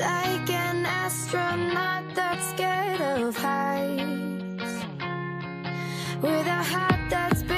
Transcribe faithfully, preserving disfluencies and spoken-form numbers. like an astronaut that's scared of heights, with a heart that's